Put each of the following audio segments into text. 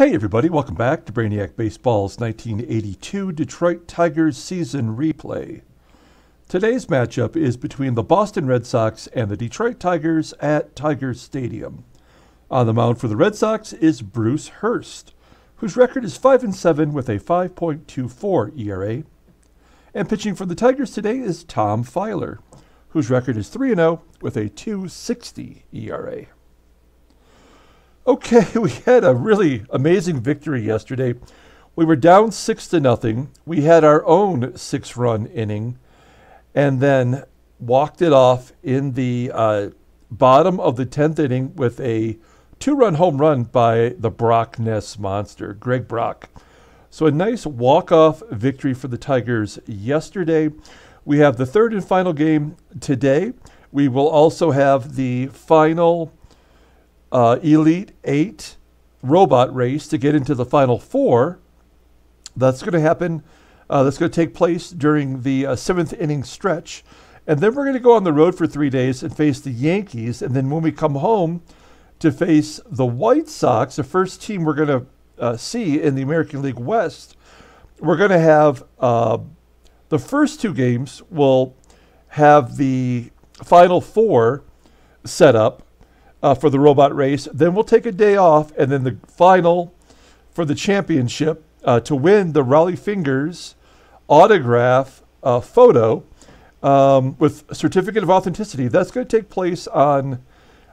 Hey everybody, welcome back to Brainiac Baseball's 1982 Detroit Tigers season replay. Today's matchup is between the Boston Red Sox and the Detroit Tigers at Tiger Stadium. On the mound for the Red Sox is Bruce Hurst, whose record is 5-7 with a 5.24 ERA. And pitching for the Tigers today is Tom Filer, whose record is 3-0 with a 2.60 ERA. Okay, we had a really amazing victory yesterday. We were down 6-0. We had our own 6-run inning and then walked it off in the bottom of the 10th inning with a 2-run home run by the Brockness monster, Greg Brock. So a nice walk-off victory for the Tigers yesterday. We have the third and final game today. We will also have the final Elite 8 robot race to get into the Final Four. That's going to happen. That's going to take place during the 7th inning stretch. And then we're going to go on the road for 3 days and face the Yankees. And then when we come home to face the White Sox, the first team we're going to see in the American League West, we're going to have the first two games will have the Final Four set up for the robot race. Then we'll take a day off, and then the final for the championship to win the Raleigh Fingers autograph photo with a certificate of authenticity. That's going to take place on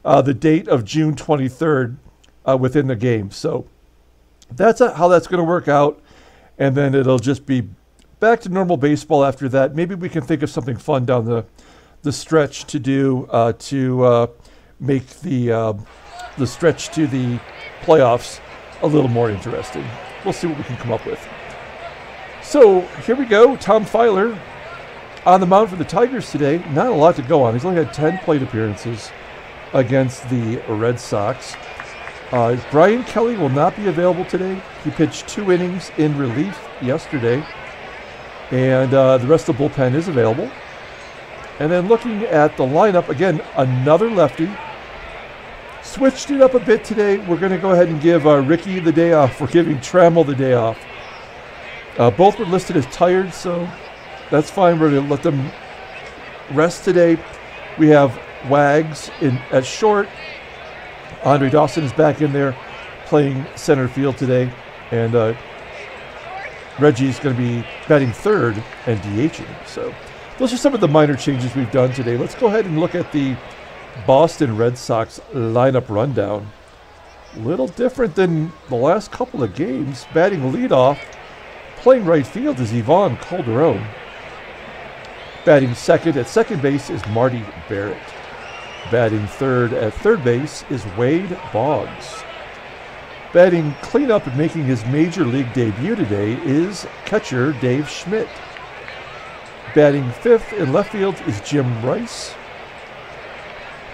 the date of June 23rd within the game. So that's how that's going to work out, and then it'll just be back to normal baseball after that. Maybe we can think of something fun down the stretch to do to make the stretch to the playoffs a little more interesting. We'll see what we can come up with. So here we go. Tom Filer on the mound for the Tigers today. Not a lot to go on. He's only had 10 plate appearances against the Red Sox. Brian Kelly will not be available today. He pitched 2 innings in relief yesterday. And the rest of the bullpen is available. And then looking at the lineup, again, another lefty. Switched it up a bit today. We're going to go ahead and give Ricky the day off. We're giving Trammell the day off. Both were listed as tired, so that's fine. We're going to let them rest today. We have Wags at short. Andre Dawson is back in there playing center field today. And Reggie's going to be batting third and DHing, so those are some of the minor changes we've done today. Let's go ahead and look at the Boston Red Sox lineup rundown. A little different than the last couple of games. Batting leadoff, playing right field is Ivan Calderon. Batting second at second base is Marty Barrett. Batting third at third base is Wade Boggs. Batting cleanup and making his major league debut today is catcher Dave Schmidt. Batting fifth in left field is Jim Rice.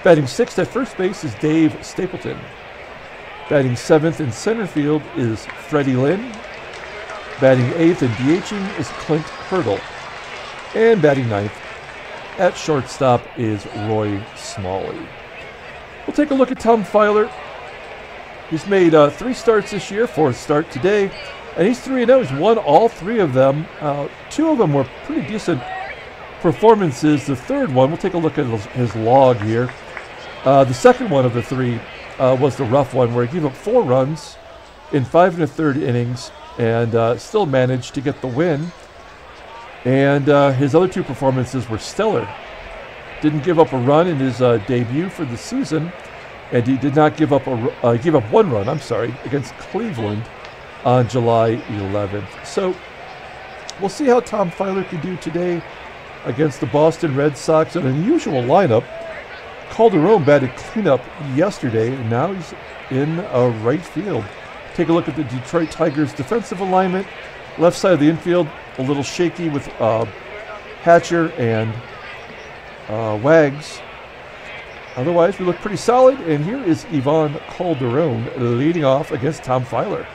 Batting sixth at first base is Dave Stapleton. Batting seventh in center field is Freddie Lynn. Batting eighth in DHing is Clint Hurdle. And batting ninth at shortstop is Roy Smalley. We'll take a look at Tom Filer. He's made 3 starts this year, 4th start today. And he's 3-0. He's won all 3 of them. 2 of them were pretty decent performances. The third one, we'll take a look at his log here. The second one of the 3 was the rough one where he gave up 4 runs in 5 1/3 innings and still managed to get the win. And his other 2 performances were stellar. Didn't give up a run in his debut for the season, and he did not give up give up 1 run. I'm sorry, against Cleveland on July 11th. So we'll see how Tom Filer can do today against the Boston Red Sox. An unusual lineup. Calderon batted cleanup yesterday, and now he's in right field. Take a look at the Detroit Tigers' defensive alignment. Left side of the infield, a little shaky with Hatcher and Wags. Otherwise, we look pretty solid, and here is Ivan Calderon leading off against Tom Filer.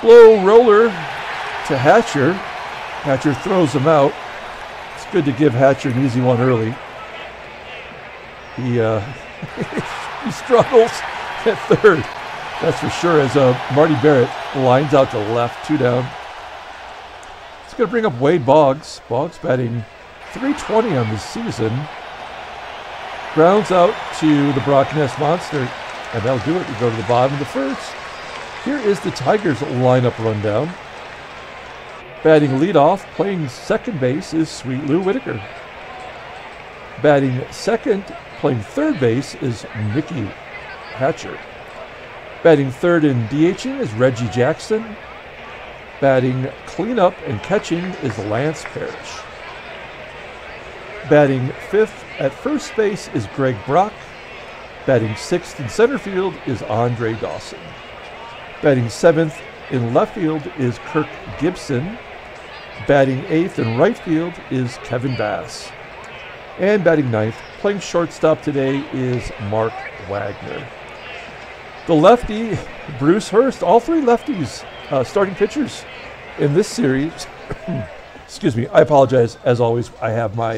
Slow roller to Hatcher. Hatcher throws him out. It's good to give Hatcher an easy one early. He struggles at third. That's for sure, as Marty Barrett lines out to left, two down. It's going to bring up Wade Boggs. Boggs batting .320 on the season. Grounds out to the Brockness monster, and that'll do it. We go to the bottom of the first. Here is the Tigers lineup rundown. Batting leadoff, playing second base, is Sweet Lou Whitaker. Batting second, playing third base, is Mickey Hatcher. Batting third and DHing is Reggie Jackson. Batting cleanup and catching is Lance Parrish. Batting fifth at first base is Greg Brock. Batting sixth in center field is Andre Dawson. Batting seventh in left field is Kirk Gibson. Batting eighth in right field is Kevin Bass. And batting ninth, playing shortstop today, is Mark Wagner. The lefty, Bruce Hurst, all three lefties starting pitchers in this series. Excuse me, I apologize. As always, I have my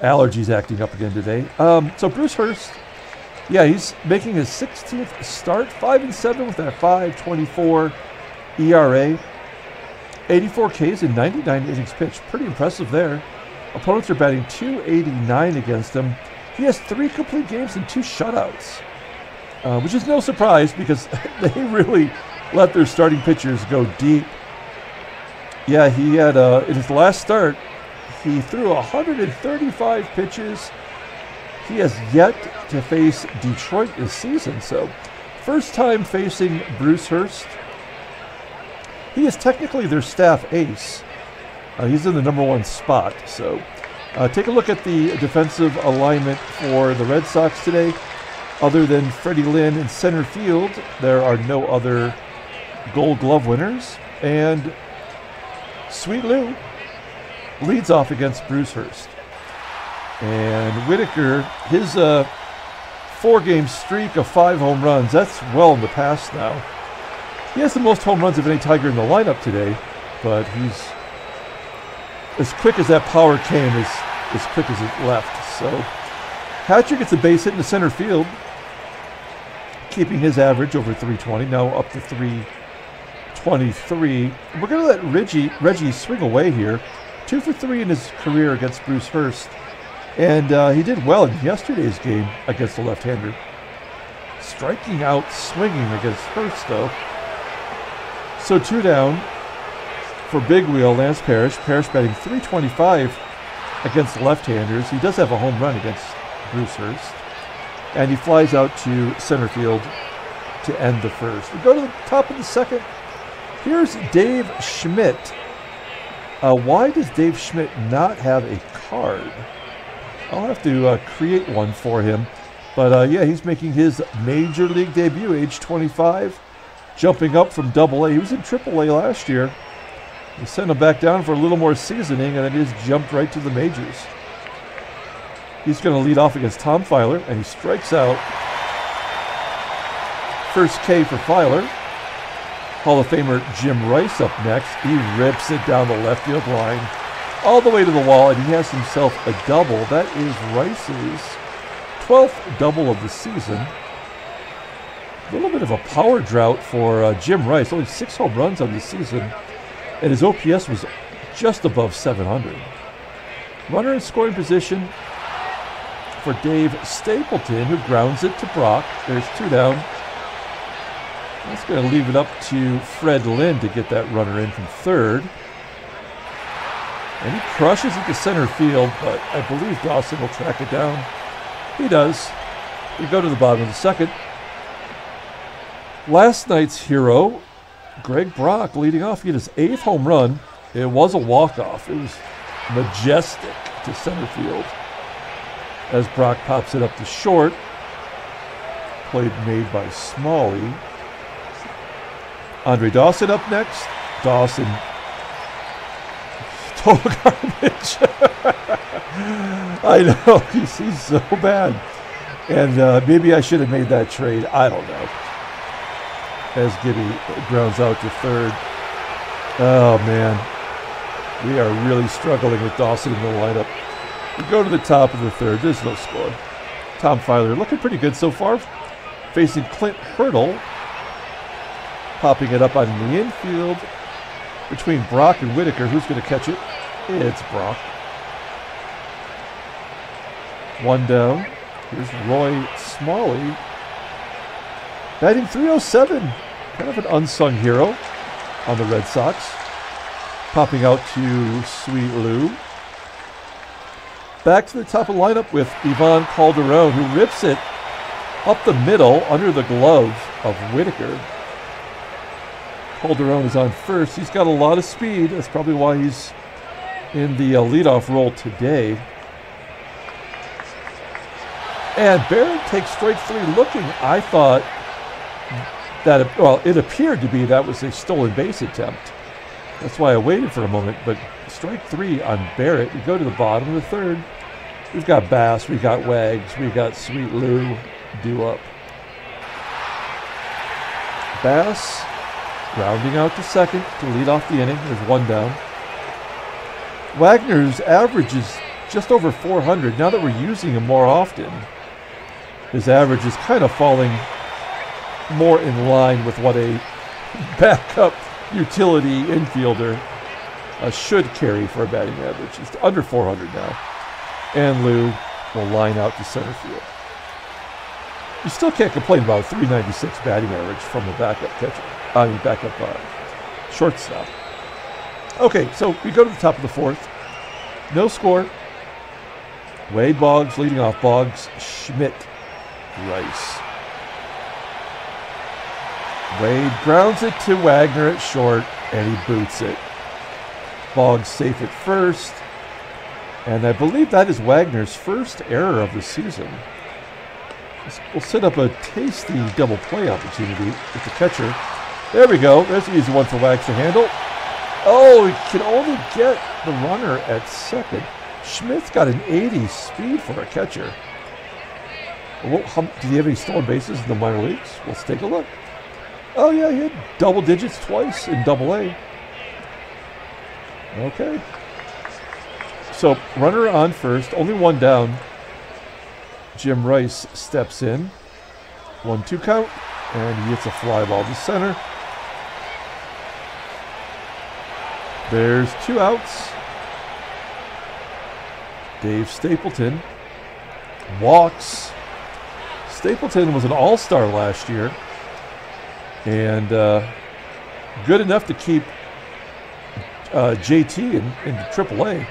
allergies acting up again today. So Bruce Hurst, yeah, he's making his 16th start, 5-7 with that 5.24 ERA, 84 Ks in 99 innings pitched. Pretty impressive there. Opponents are batting .289 against him. He has 3 complete games and 2 shutouts, which is no surprise because they really let their starting pitchers go deep. Yeah, he had, in his last start, he threw 135 pitches. He has yet to face Detroit this season, so first time facing Bruce Hurst. He is technically their staff ace. He's in the #1 spot, so take a look at the defensive alignment for the Red Sox today. Other than Freddie Lynn in center field, there are no other Gold Glove winners, and Sweet Lou leads off against Bruce Hurst. And Whitaker, his 4-game streak of 5 home runs, that's well in the past now. He has the most home runs of any Tiger in the lineup today, but he's as quick as that power came, as quick as it left. So Hatcher gets a base hit in the center field, keeping his average over .320, now up to .323. We're going to let Reggie swing away here. 2 for 3 in his career against Bruce Hurst. And he did well in yesterday's game against the left-hander. Striking out swinging against Hurst, though. So 2 down for Big Wheel, Lance Parrish. Parrish batting .325 against left-handers. He does have a home run against Bruce Hurst. And he flies out to center field to end the first. We go to the top of the second. Here's Dave Schmidt. Why does Dave Schmidt not have a card? I'll have to create one for him. But yeah, he's making his major league debut, age 25, jumping up from AA. He was in AAA last year. They sent him back down for a little more seasoning, and then he just jumped right to the majors. He's going to lead off against Tom Filer, and he strikes out. First K for Filer. Hall of Famer Jim Rice up next. He rips it down the left field line, all the way to the wall, and he has himself a double. That is Rice's 12th double of the season. A little bit of a power drought for Jim Rice. Only 6 home runs on the season, and his OPS was just above 700. Runner in scoring position for Dave Stapleton, who grounds it to Brock. There's 2 down. That's going to leave it up to Fred Lynn to get that runner in from third. And he crushes it to center field, but I believe Dawson will track it down. He does. We go to the bottom of the second. Last night's hero, Greg Brock, leading off. He had his 8th home run. It was a walk-off. It was majestic to center field. As Brock pops it up to short. Play made by Smalley. Andre Dawson up next. Dawson, total garbage. I know, he's so bad. And maybe I should have made that trade. I don't know. As Gibby grounds out to third. Oh, man. We are really struggling with Dawson in the lineup. We go to the top of the third. There's no score. Tom Filer looking pretty good so far. facing Clint Hurdle. Popping it up on the infield between Brock and Whitaker. Who's going to catch it? It's Brock. One down. Here's Roy Smalley. Batting .307. Kind of an unsung hero on the Red Sox. Popping out to Sweet Lou. Back to the top of the lineup with Ivan Calderon, who rips it up the middle under the glove of Whitaker. Calderon is on first. He's got a lot of speed. That's probably why he's in the leadoff role today. And Barrett takes strike three looking. I thought that, well, it appeared to be that was a stolen base attempt. That's why I waited for a moment, but strike three on Barrett. We go to the bottom of the third. We've got Bass, we got Wags, we got Sweet Lou due up. Bass rounding out to second to lead off the inning. There's one down. Wagner's average is just over 400. Now that we're using him more often, his average is kind of falling more in line with what a backup utility infielder should carry for a batting average. He's under 400 now. And Lou will line out to center field. You still can't complain about a 396 batting average from a backup catcher. I mean, backup shortstop. Okay, so we go to the top of the fourth. No score. Wade Boggs leading off. Boggs, Schmidt, Rice. Wade grounds it to Wagner at short, and he boots it. Boggs safe at first. And I believe that is Wagner's first error of the season. We'll set up a tasty double play opportunity with the catcher. There we go. There's an easy one for Wags to handle. Oh, he can only get the runner at second. Schmidt's got an 80 speed for a catcher. Well, did he have any stolen bases in the minor leagues? Let's take a look. Oh, yeah, he had double digits twice in Double-A. Okay. So, runner on first. Only one down. Jim Rice steps in. 1-2 count. And he hits a fly ball to center. There's two outs. Dave Stapleton walks. Stapleton was an all-star last year and good enough to keep JT in AAA.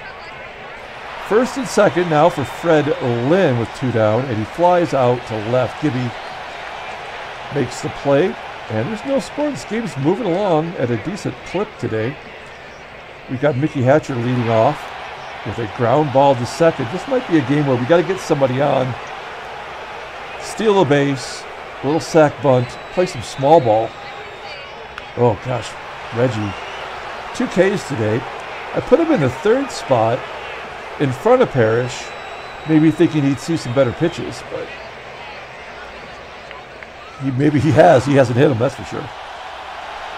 First and second now for Fred Lynn with two down, and he flies out to left. Gibby makes the play, and there's no score. This game's moving along at a decent clip today. We got Mickey Hatcher leading off with a ground ball to second. This might be a game where we got to get somebody on, steal a base, a little sack bunt, play some small ball. Oh gosh, Reggie, 2 Ks today. I put him in the third spot in front of Parrish, maybe thinking he'd see some better pitches, but he hasn't hit him, that's for sure.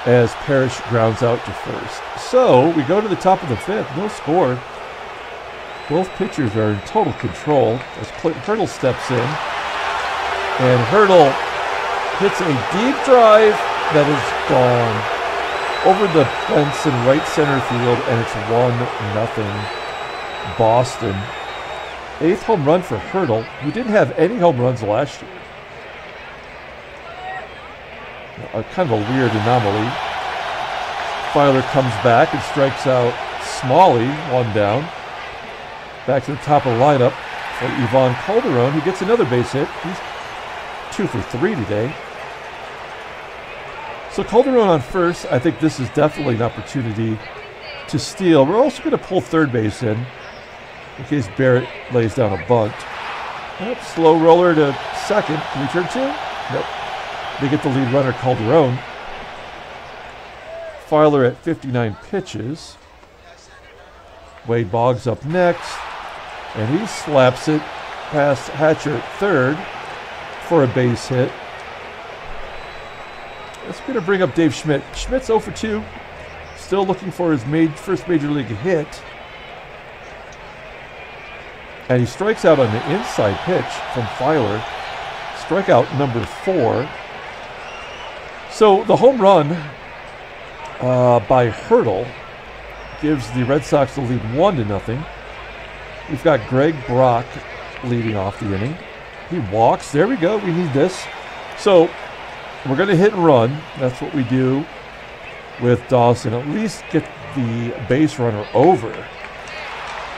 As Parrish grounds out to first. So we go to the top of the fifth, no score. Both pitchers are in total control as Clint Hurdle steps in. And Hurdle hits a deep drive that is gone over the fence in right center field, and it's 1-0 Boston. Eighth home run for Hurdle, who didn't have any home runs last year. Kind of a weird anomaly. Filer comes back and strikes out Smalley, one down. Back to the top of the lineup for Ivan Calderon, who gets another base hit. He's 2 for 3 today. So Calderon on first. I think this is definitely an opportunity to steal. We're also going to pull third base in case Barrett lays down a bunt. Yep, slow roller to second. Return two? Nope. They get the lead runner, Calderon. Filer at 59 pitches. Wade Boggs up next. And he slaps it past Hatcher at third for a base hit. That's going to bring up Dave Schmidt. Schmidt's 0 for 2. Still looking for his first major league hit. And he strikes out on the inside pitch from Filer. strikeout number 4. So the home run by Hurdle gives the Red Sox the lead 1-0. We've got Greg Brock leading off the inning. He walks. There we go. We need this. So we're going to hit and run. That's what we do with Dawson. At least get the base runner over.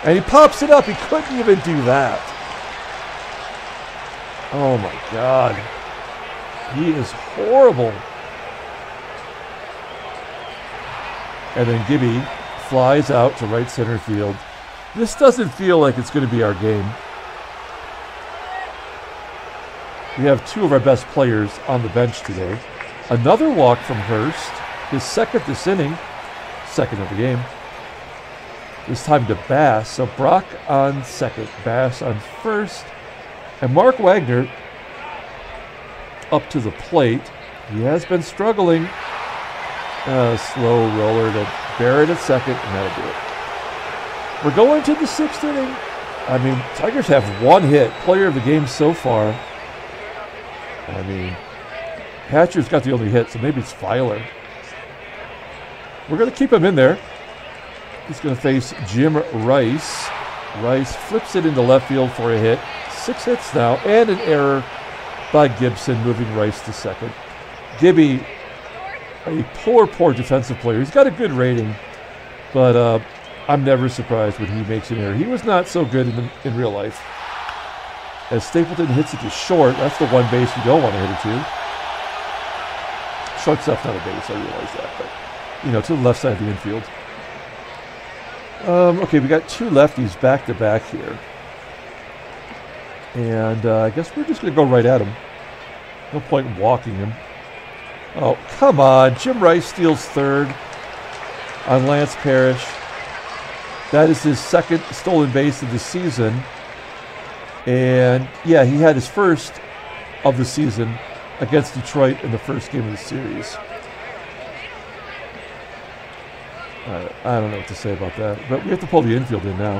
And he pops it up. He couldn't even do that. Oh, my God. He is horrible. And then Gibby flies out to right center field. This doesn't feel like it's going to be our game. We have two of our best players on the bench today. Another walk from Hurst, his second this inning, second of the game. This time to Bass, so Brock on second, Bass on first, and Mark Wagner up to the plate. He has been struggling. Slow roller to Barrett at second, and that'll do it. We're going to the sixth inning. I mean, Tigers have one hit, player of the game so far. I mean, Hatcher's got the only hit, so maybe it's Filer. We're going to keep him in there. He's going to face Jim Rice. Rice flips it into left field for a hit. 6 hits now, and an error by Gibson, moving Rice to second. Gibby, a poor defensive player. He's got a good rating, but I'm never surprised when he makes an error. He was not so good in real life. As Stapleton hits it to short, that's the one base you don't want to hit it to. Shortstop's not a base, I realize that, but, you know, to the left side of the infield. Okay, we got two lefties back-to-back here. And I guess we're just going to go right at him. No point in walking him. Oh, come on. Jim Rice steals third on Lance Parrish. That is his second stolen base of the season. And, yeah, he had his first of the season against Detroit in the first game of the series. I don't know what to say about that, but we have to pull the infield in now.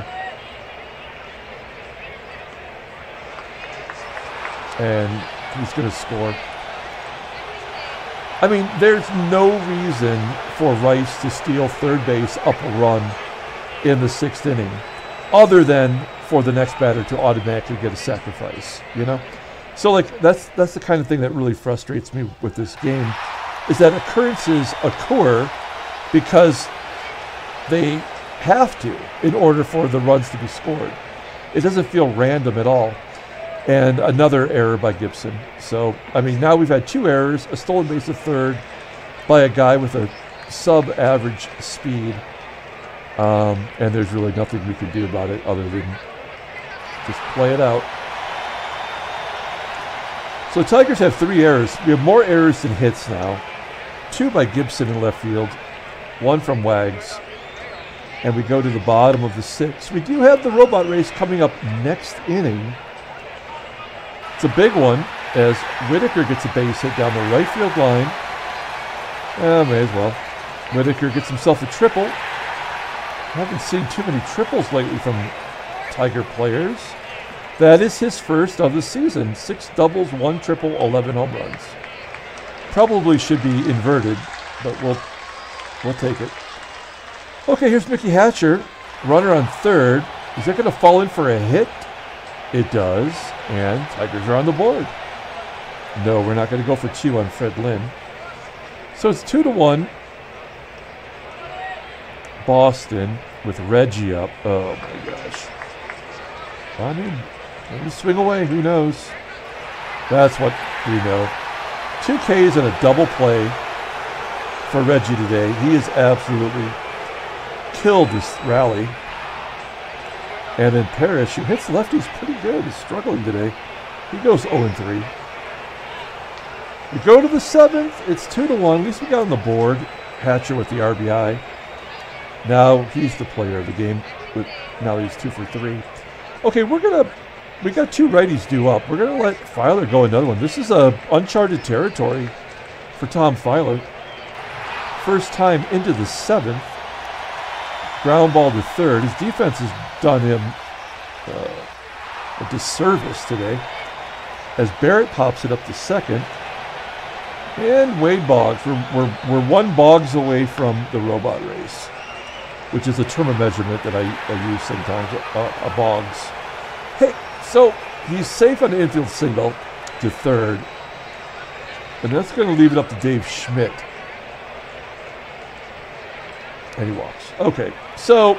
And he's going to score. I mean, there's no reason for Rice to steal third base up a run in the sixth inning, other than for the next batter to automatically get a sacrifice, you know? So, like, that's the kind of thing that really frustrates me with this game, is that occurrences occur because they have to in order for the runs to be scored. It doesn't feel random at all. And another error by Gibson. So, I mean, now we've had two errors, a stolen base of third by a guy with a sub-average speed, and there's really nothing we can do about it other than just play it out. So Tigers have 3 errors. We have more errors than hits now. 2 by Gibson in left field, 1 from Wags, and we go to the bottom of the 6th. We do have the robot race coming up next inning. It's a big one as Whitaker gets a base hit down the right field line. May as well. Whitaker gets himself a triple. I haven't seen too many triples lately from Tiger players. That is his first of the season. 6 doubles, 1 triple, 11 home runs. Probably should be inverted, but we'll take it. Okay, here's Mickey Hatcher, runner on third. Is that going to fall in for a hit? It does, and Tigers are on the board. No, we're not going to go for 2 on Fred Lynn. So it's 2-1. Boston with Reggie up. Oh, my gosh. I mean, let me swing away. Who knows? That's what we know. 2 Ks and a double play for Reggie today. He has absolutely killed this rally. And then Parrish, who hits lefties pretty good, is struggling today. He goes 0-3. We go to the 7th. It's 2-1. At least we got on the board. Hatcher with the RBI. Now he's the player of the game. Now he's 2 for 3. Okay, we got 2 righties due up. We're gonna let Filer go another one. This is a uncharted territory for Tom Filer. First time into the 7th. Ground ball to third. His defense has done him a disservice today. as Barrett pops it up to second. And Wade Boggs. We're one Boggs away from the robot race, which is a term of measurement that I use sometimes, a Boggs. Hey, so he's safe on the infield single to third. And that's going to leave it up to Dave Schmidt. And he walks. Okay, so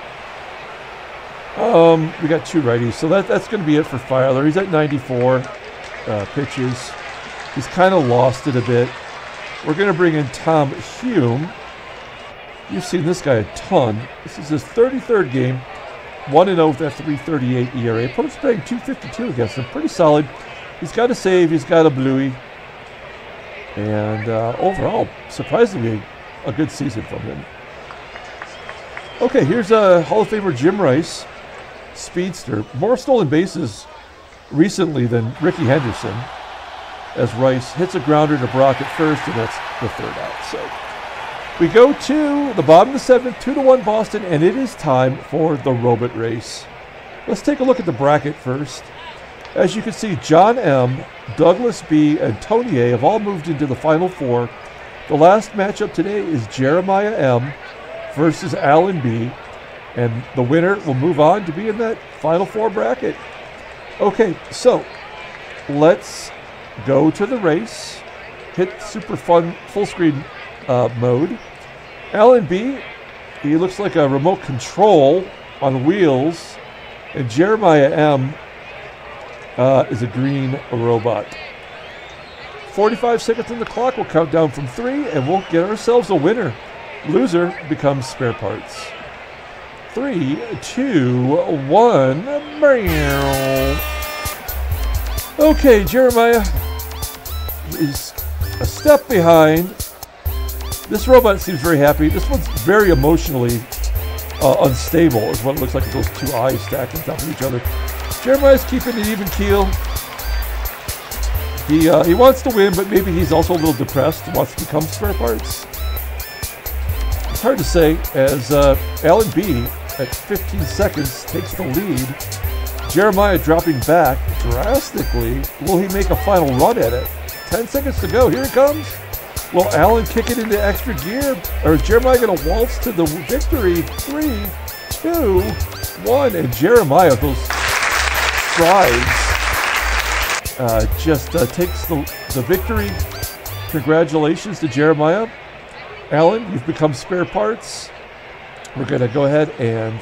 we got two righties. So that's going to be it for Filer. He's at 94 pitches. He's kind of lost it a bit. We're going to bring in Tom Hume. You've seen this guy a ton. This is his 33rd game. 1-0 with that 3.38 ERA. Opponent's playing 2.52 against him. Pretty solid. He's got a save. He's got a bluey. And overall, surprisingly, a good season from him. Okay, here's Hall of Famer Jim Rice, speedster. More stolen bases recently than Rickey Henderson, as Rice hits a grounder to Brock at first, and that's the third out. So we go to the bottom of the seventh, 2-1 Boston, and it is time for the robot race. Let's take a look at the bracket first. As you can see, John M, Douglas B, and Tony A have all moved into the Final Four. The last matchup today is Jeremiah M versus Alan B, and the winner will move on to be in that Final Four bracket. Okay, so let's go to the race, hit super fun full screen mode. Alan B, he looks like a remote control on wheels, and Jeremiah M is a green robot. 45 seconds on the clock, we'll count down from 3, and we'll get ourselves a winner. Loser becomes spare parts. 3, 2, 1, meow. Okay, Jeremiah is a step behind. This robot seems very happy. This one's very emotionally unstable, is what it looks like with those two eyes stacked on top of each other. Jeremiah's keeping an even keel. He wants to win, but maybe he's also a little depressed and wants to become spare parts. It's hard to say, as Alan B at 15 seconds takes the lead. Jeremiah dropping back drastically. Will he make a final run at it? 10 seconds to go. Here it comes. Will Alan kick it into extra gear? Or is Jeremiah going to waltz to the victory? 3, 2, 1. And Jeremiah, those strides, just takes the victory. Congratulations to Jeremiah. Alan, you've become spare parts. We're going to go ahead and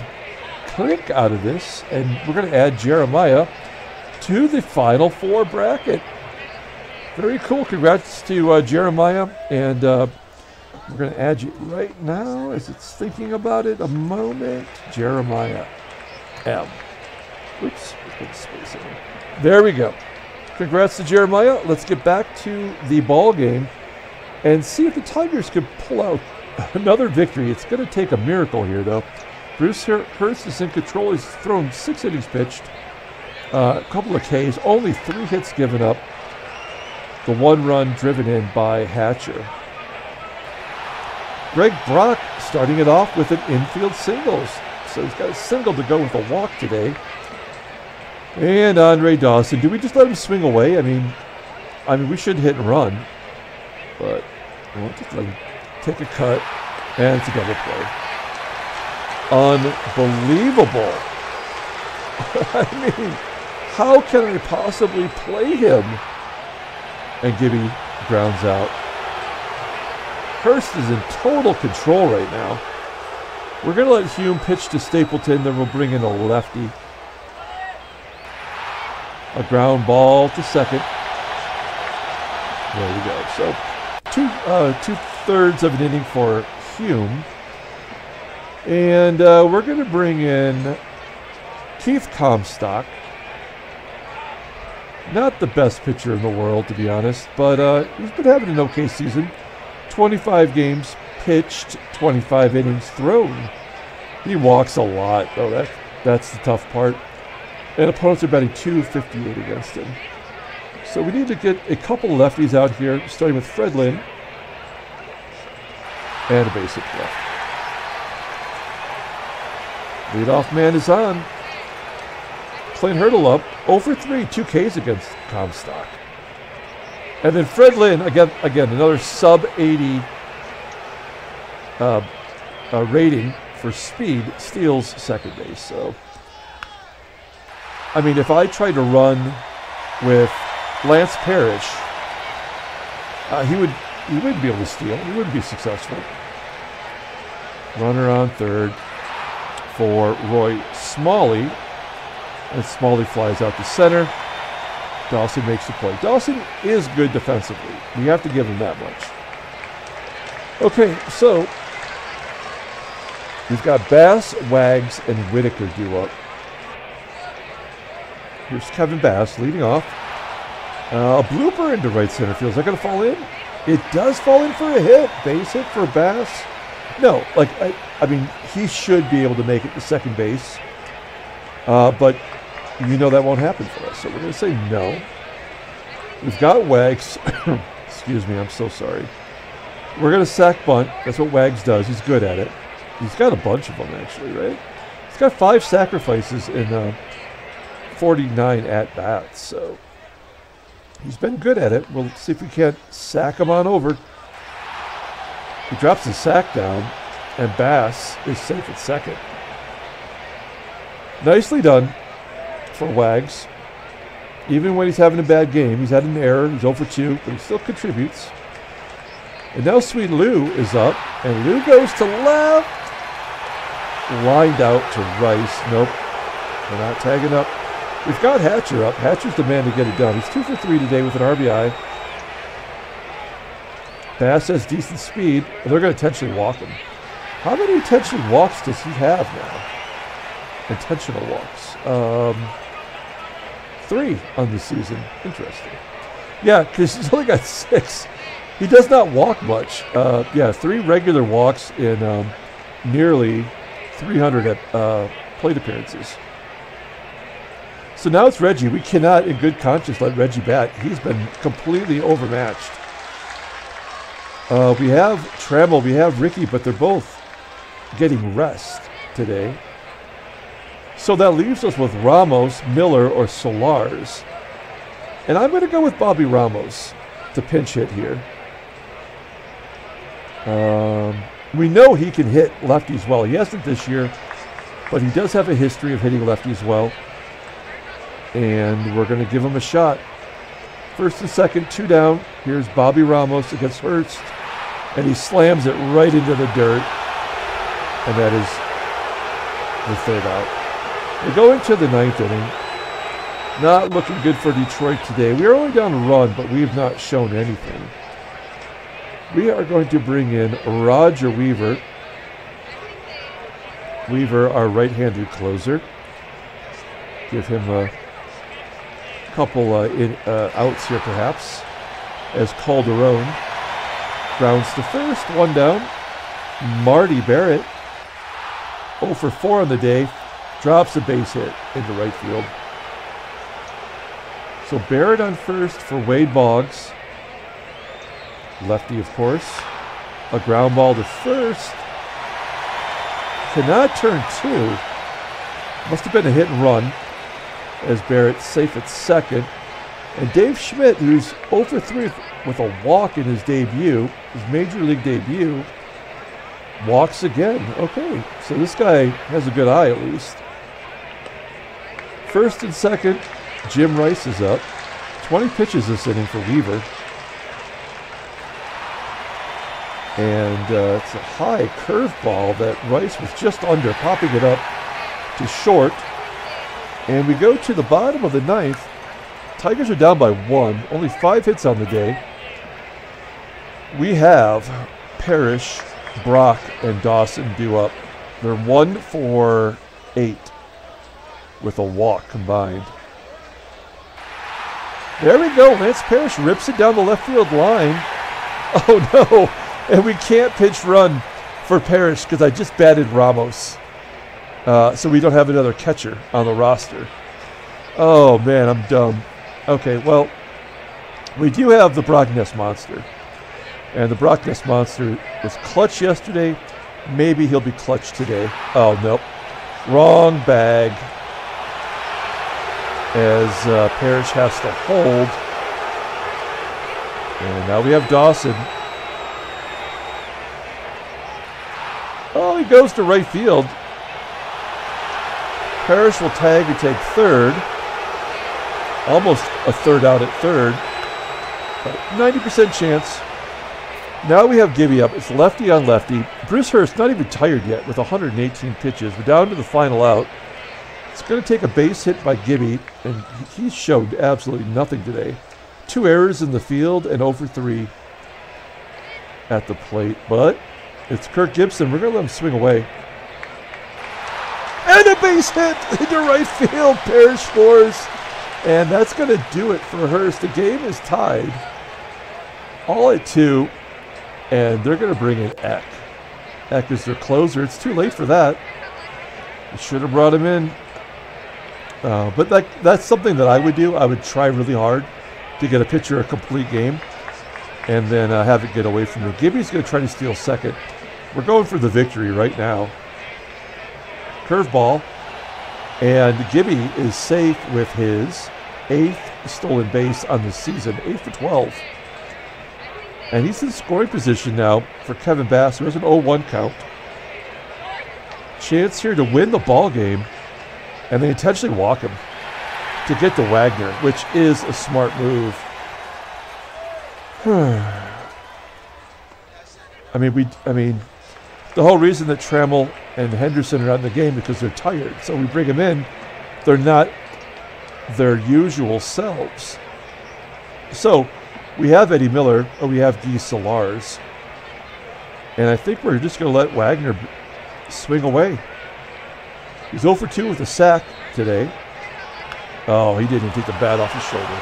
click out of this, and we're going to add Jeremiah to the Final Four bracket. Very cool. Congrats to Jeremiah, and we're going to add you right now as it's thinking about it a moment. Jeremiah M. Oops, space in. There we go. Congrats to Jeremiah. Let's get back to the ball game and see if the Tigers could pull out another victory. It's going to take a miracle here, though. Bruce Hurst is in control. He's thrown 6 innings pitched, a couple of Ks, only 3 hits given up. The 1 run driven in by Hatcher. Greg Brock starting it off with an infield singles. So he's got a single to go with a walk today. And Andre Dawson. Do we just let him swing away? I mean, we should hit and run, but we'll just let him take a cut, and it's a double play. Unbelievable. I mean, how can I possibly play him? And Gibby grounds out. Hurst is in total control right now. We're going to let Hume pitch to Stapleton, then we'll bring in a lefty. A ground ball to second. There we go. So two-thirds of an inning for Hume. And we're going to bring in Keith Comstock. Not the best pitcher in the world, to be honest, but he's been having an okay season. 25 games pitched, 25 innings thrown. He walks a lot, though. That's the tough part. And opponents are batting .258 against him. So we need to get a couple lefties out here, starting with Freddie Lynn. And a basic left. Leadoff man is on. Clint Hurdle up. 0 for 3, 2 Ks against Comstock. And then Fred Lynn, again another sub-80 rating for speed, steals second base. So, I mean, if I tried to run with Lance Parrish, he wouldn't be able to steal. He wouldn't be successful. Runner on third for Roy Smalley. And Smalley flies out to center. Dawson makes the play. Dawson is good defensively. We have to give him that much. Okay, so we've got Bass, Wags, and Whitaker due up. Here's Kevin Bass leading off. A blooper into right center field. Is that going to fall in? It does fall in for a hit. Base hit for Bass. No, like, I mean, he should be able to make it to second base. But you know that won't happen for us, so we're going to say no. We've got Wags. Excuse me, I'm so sorry. We're going to sack bunt. That's what Wags does. He's good at it. He's got a bunch of them, actually, right? He's got 5 sacrifices in 49 at-bats, so he's been good at it. We'll see if we can't sack him on over. He drops the sack down, and Bass is safe at second. Nicely done for Wags. Even when he's having a bad game, he's had an error, he's 0 for 2, but he still contributes. And now Sweet Lou is up, and Lou goes to left. Lined out to Rice. Nope, we're not tagging up. We've got Hatcher up. Hatcher's the man to get it done. He's 2 for 3 today with an RBI. Bass has decent speed, and they're going to intentionally walk him. How many intentional walks does he have now? Intentional walks. 3 on the season. Interesting. Yeah, because he's only got 6. He does not walk much. Yeah, 3 regular walks in nearly 300 plate appearances. So now it's Reggie. We cannot, in good conscience, let Reggie bat. He's been completely overmatched. We have Trammell, we have Ricky, but they're both getting rest today. So that leaves us with Ramos, Miller, or Solars. And I'm going to go with Bobby Ramos to pinch hit here. We know he can hit lefties well. He hasn't this year, but he does have a history of hitting lefties well. And we're going to give him a shot. First and second, 2 down. Here's Bobby Ramos against Hurst. And he slams it right into the dirt. And that is the third out. We go into the 9th inning. Not looking good for Detroit today. We are only down a run, but we have not shown anything. We are going to bring in Roger Weaver. Weaver, our right-handed closer. Give him a couple outs here, perhaps, as Calderon grounds to first. 1 down. Marty Barrett, 0 for 4 on the day, drops a base hit into right field. So Barrett on first for Wade Boggs. Lefty, of course. A ground ball to first. Cannot turn 2. Must have been a hit and run, as Barrett's safe at second. And Dave Schmidt, who's 0 for 3 with a walk in his debut, his Major League debut, walks again. Okay, so this guy has a good eye at least. First and second, Jim Rice is up. 20 pitches this inning for Weaver. And it's a high curveball that Rice was just under, popping it up to short. And we go to the bottom of the 9th. Tigers are down by 1. Only 5 hits on the day. We have Parrish, Brock, and Dawson due up. They're 1 for 8 with a walk combined. There we go. Lance Parrish rips it down the left field line. Oh, no. And we can't pinch run for Parrish because I just batted Ramos. So we don't have another catcher on the roster. Oh, man, I'm dumb. Okay, well, we do have the Brockness monster. And the Brockness monster was clutch yesterday. Maybe he'll be clutch today. Oh, nope. Wrong bag. As Parrish has to hold. And now we have Dawson. Oh, he goes to right field. Parrish will tag and take third. Almost a third out at third. 90% chance. Now we have Gibby up. It's lefty on lefty. Bruce Hurst not even tired yet with 118 pitches. We're down to the final out. It's going to take a base hit by Gibby, and he showed absolutely nothing today. 2 errors in the field and 0 for 3 at the plate. But it's Kirk Gibson. We're going to let him swing away. And a base hit into right field. Parrish scores. And that's going to do it for Hurst. The game is tied. All at 2. And they're going to bring in Eck. Eck is their closer. It's too late for that. They should have brought him in. But that's something that I would do. I would try really hard to get a pitcher a complete game and then have it get away from you. Gibby's going to try to steal second. We're going for the victory right now. Curveball. And Gibby is safe with his 8th stolen base on the season, 8 for 12. And he's in scoring position now for Kevin Bass, who has an 0-1 count. Chance here to win the ball game, and they intentionally walk him to get to Wagner, which is a smart move. I mean, the whole reason that Trammell and Henderson are out in the game because they're tired. So we bring them in. They're not their usual selves. So we have Eddie Miller, or we have Guy Solars. And I think we're just going to let Wagner swing away. He's 0 for 2 with a sack today. Oh, he didn't take the bat off his shoulder.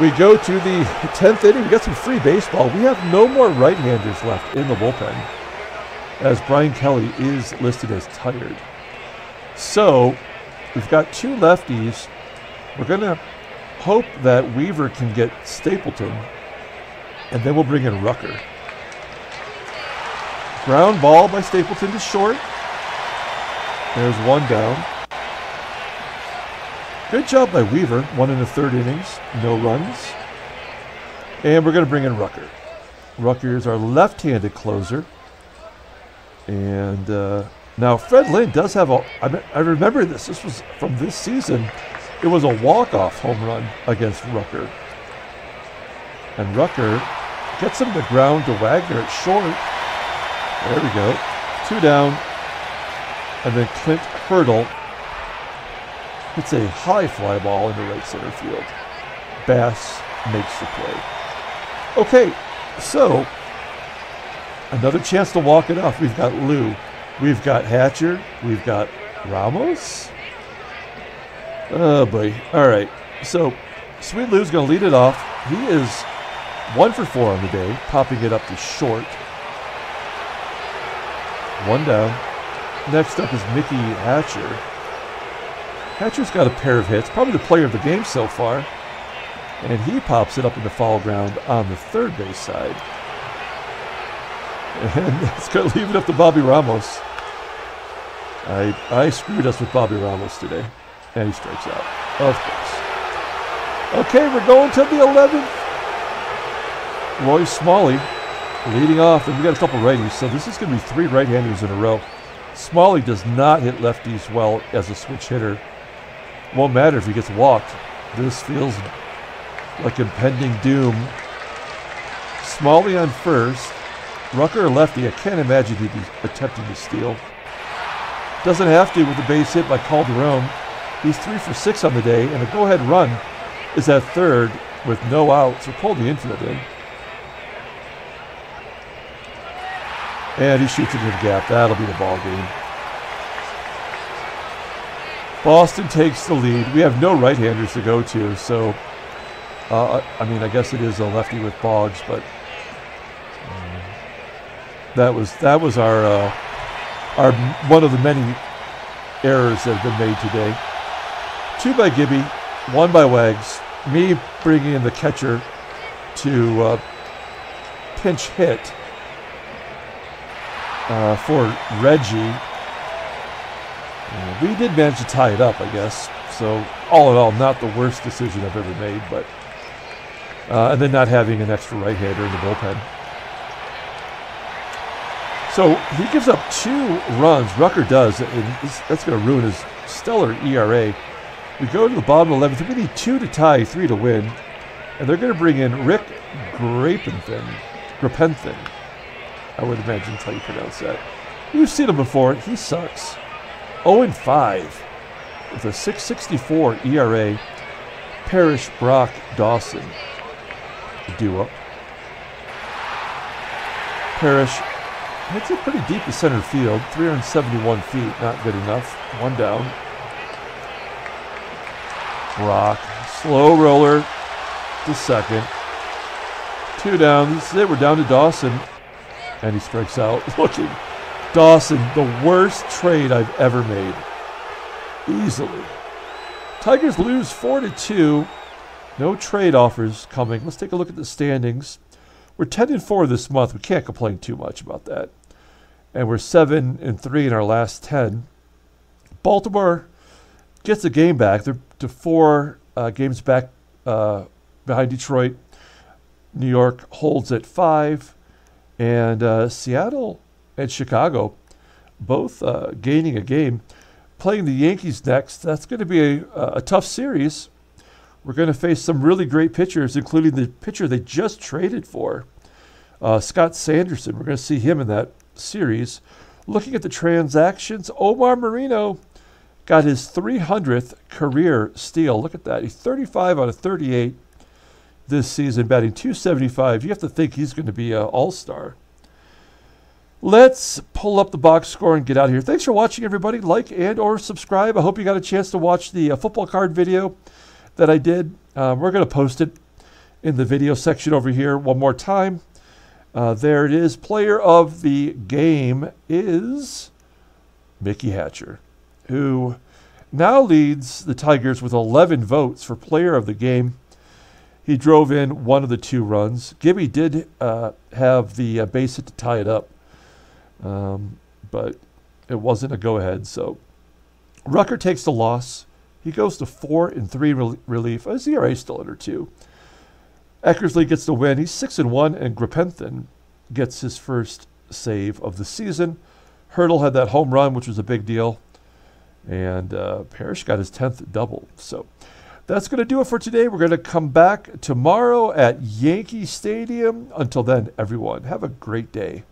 We go to the 10th inning. We got some free baseball. We have no more right-handers left in the bullpen, as Brian Kelly is listed as tired. So we've got 2 lefties. We're going to hope that Weaver can get Stapleton, and then we'll bring in Rucker. Ground ball by Stapleton to short. There's 1 down. Good job by Weaver. 1 1/3 innings, no runs. And we're going to bring in Rucker. Rucker is our left-handed closer. And now Fred Lynn does have a, I remember this. This was from this season. It was a walk-off home run against Rucker. And Rucker gets him to ground to Wagner at short. There we go. 2 down. And then Clint Hurdle hits a high fly ball into right center field. Bass makes the play. Okay, so another chance to walk it off. We've got Lou. We've got Hatcher. We've got Ramos. Oh, boy. All right. So, Sweet Lou's going to lead it off. He is 1 for 4 on the day, popping it up to short. 1 down. Next up is Mickey Hatcher. Hatcher's got a pair of hits, probably the player of the game so far. And he pops it up in the foul ground on the third base side. And that's going to leave it up to Bobby Ramos. I screwed us with Bobby Ramos today. And he strikes out. Of course. Okay, we're going to the 11th. Roy Smalley leading off. And we got a couple righties. So this is going to be 3 right-handers in a row. Smalley does not hit lefties well as a switch hitter. Won't matter if he gets walked. This feels like impending doom. Smalley on first. Rucker or lefty, I can't imagine he'd be attempting to steal. Doesn't have to with the base hit by Calderon. He's 3 for 6 on the day, and a go-ahead run is at third with no outs. So pull the infield in. And he shoots into the gap. That'll be the ball game. Boston takes the lead. We have no right-handers to go to, so I guess it is a lefty with Boggs, but that was our one of the many errors that have been made today. 2 by Gibby, 1 by Wags. Me bringing in the catcher to pinch hit for Reggie. We did manage to tie it up, I guess. So all in all, not the worst decision I've ever made, but and then not having an extra right-hander in the bullpen. So he gives up 2 runs. Rucker does, and that's going to ruin his stellar ERA. We go to the bottom of the 11th. We need 2 to tie, 3 to win. And they're going to bring in Rick Grapenthen. Grapenthen, I would imagine, that's how you pronounce that. We've seen him before. He sucks. 0-5 with a 6.64 ERA. Parrish, Brock, Dawson duo. Parrish hits it pretty deep to center field. 371 feet. Not good enough. 1 down. Brock, slow roller to second. 2 down. This is it. We're down to Dawson. And he strikes out. Looking. Dawson, the worst trade I've ever made. Easily. Tigers lose 4-2. No trade offers coming. Let's take a look at the standings. We're 10-4 this month. We can't complain too much about that. And we're 7-3 in our last 10. Baltimore gets a game back. They're to 4 games back behind Detroit. New York holds at 5. And Seattle and Chicago both gaining a game. Playing the Yankees next. That's going to be a tough series. We're going to face some really great pitchers, including the pitcher they just traded for, Scott Sanderson. We're going to see him in that series. Looking at the transactions, Omar Marino got his 300th career steal. Look at that. He's 35 out of 38 this season, batting .275. You have to think he's going to be an all-star. Let's pull up the box score and get out of here. Thanks for watching, everybody. Like and or subscribe. I hope you got a chance to watch the football card video that I did. We're going to post it in the video section over here one more time. There it is. Player of the game is Mickey Hatcher, who now leads the Tigers with 11 votes for player of the game. He drove in 1 of the 2 runs. Gibby did have the base hit to tie it up. But it wasn't a go-ahead, so Rucker takes the loss. He goes to 4-3 relief. His ERA still under 2. Eckersley gets the win. He's 6-1, and Grapenthen gets his first save of the season. Hurdle had that home run, which was a big deal, and Parrish got his 10th double. So that's going to do it for today. We're going to come back tomorrow at Yankee Stadium. Until then, everyone, have a great day.